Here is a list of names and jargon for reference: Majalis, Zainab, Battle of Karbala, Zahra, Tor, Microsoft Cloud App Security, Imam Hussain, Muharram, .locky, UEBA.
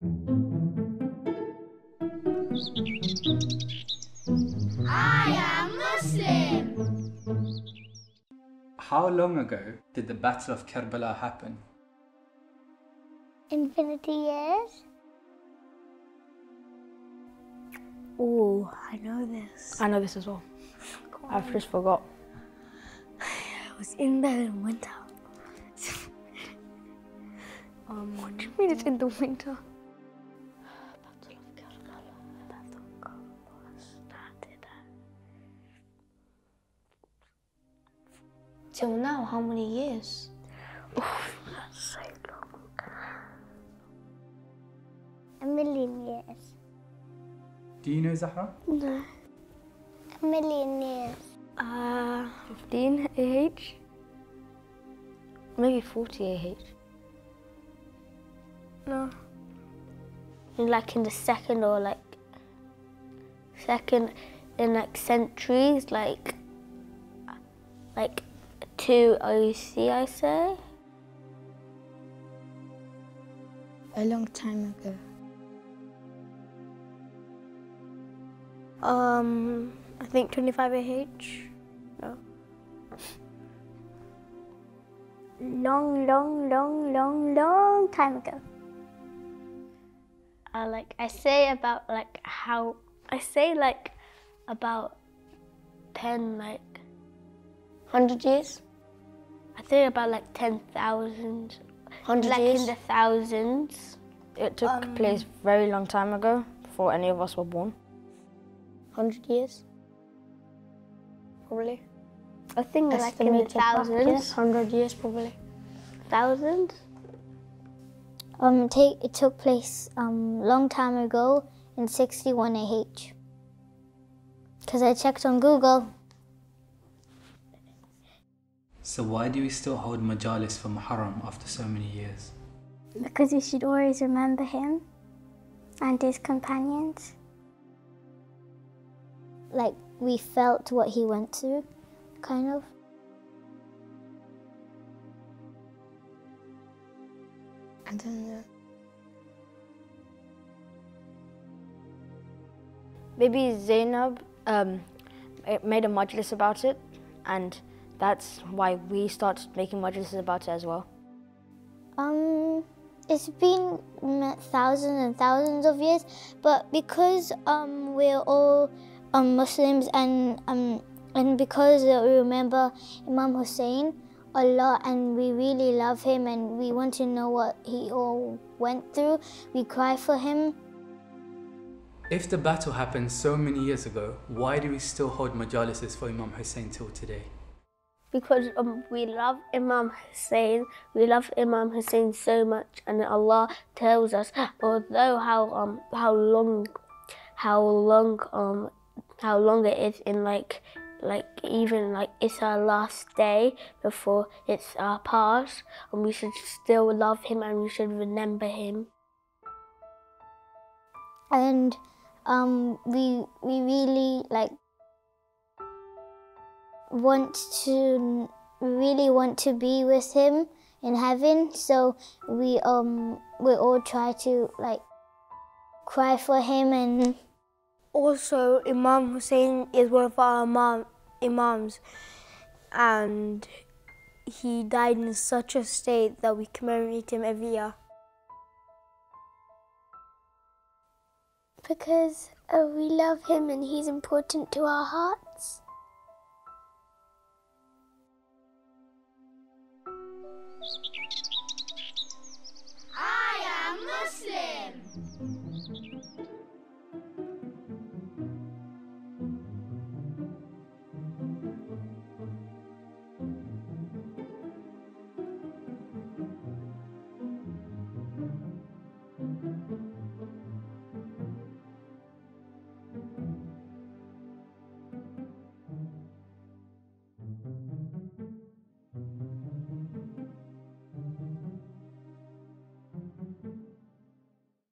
I am Muslim. How long ago did the Battle of Karbala happen? Infinity years. Oh, I know this. I know this as well. I've just forgot. I was in there in winter. What do you mean it's in the winter? Battle of Karbala. Battle of Karbala started at... Till now, how many years? Oh, that's so long. 1,000,000 years. Do you know Zahra? No. 1,000,000 years. 15 AH? Maybe 40 AH. No. Like in the second or like... Second in like centuries, like 2 OC, I say. A long time ago. I think 25 AH. No. Long time ago. I say about 10 like 100 years. I think about like 10,000. 100 like years? In the thousands. It took place very long time ago before any of us were born. 100 years. Probably. I think like in the thousands. 100 years probably. Thousands? It took place long time ago in 61 AH. Because I checked on Google. So why do we still hold Majalis for Muharram after so many years? Because we should always remember him and his companions. Like, we felt what he went through, kind of. I don't know. Maybe Zainab made a majlis about it, and that's why we started making majlises about it as well. It's been thousands and thousands of years, but because we're all Muslims and because we remember Imam Hussain a lot and we really love him and we want to know what he all went through, we cry for him. If the battle happened so many years ago, why do we still hold majalises for Imam Hussain till today? Because we love Imam Hussain, so much, and Allah tells us, although how long it is in like even it's our last day before it's our past, and we should still love him and we should remember him. And we really want to be with him in heaven, so we all try to cry for him. And also, Imam Hussain is one of our imams, and he died in such a state that we commemorate him every year. Because we love him and he's important to our hearts. I am Muslim.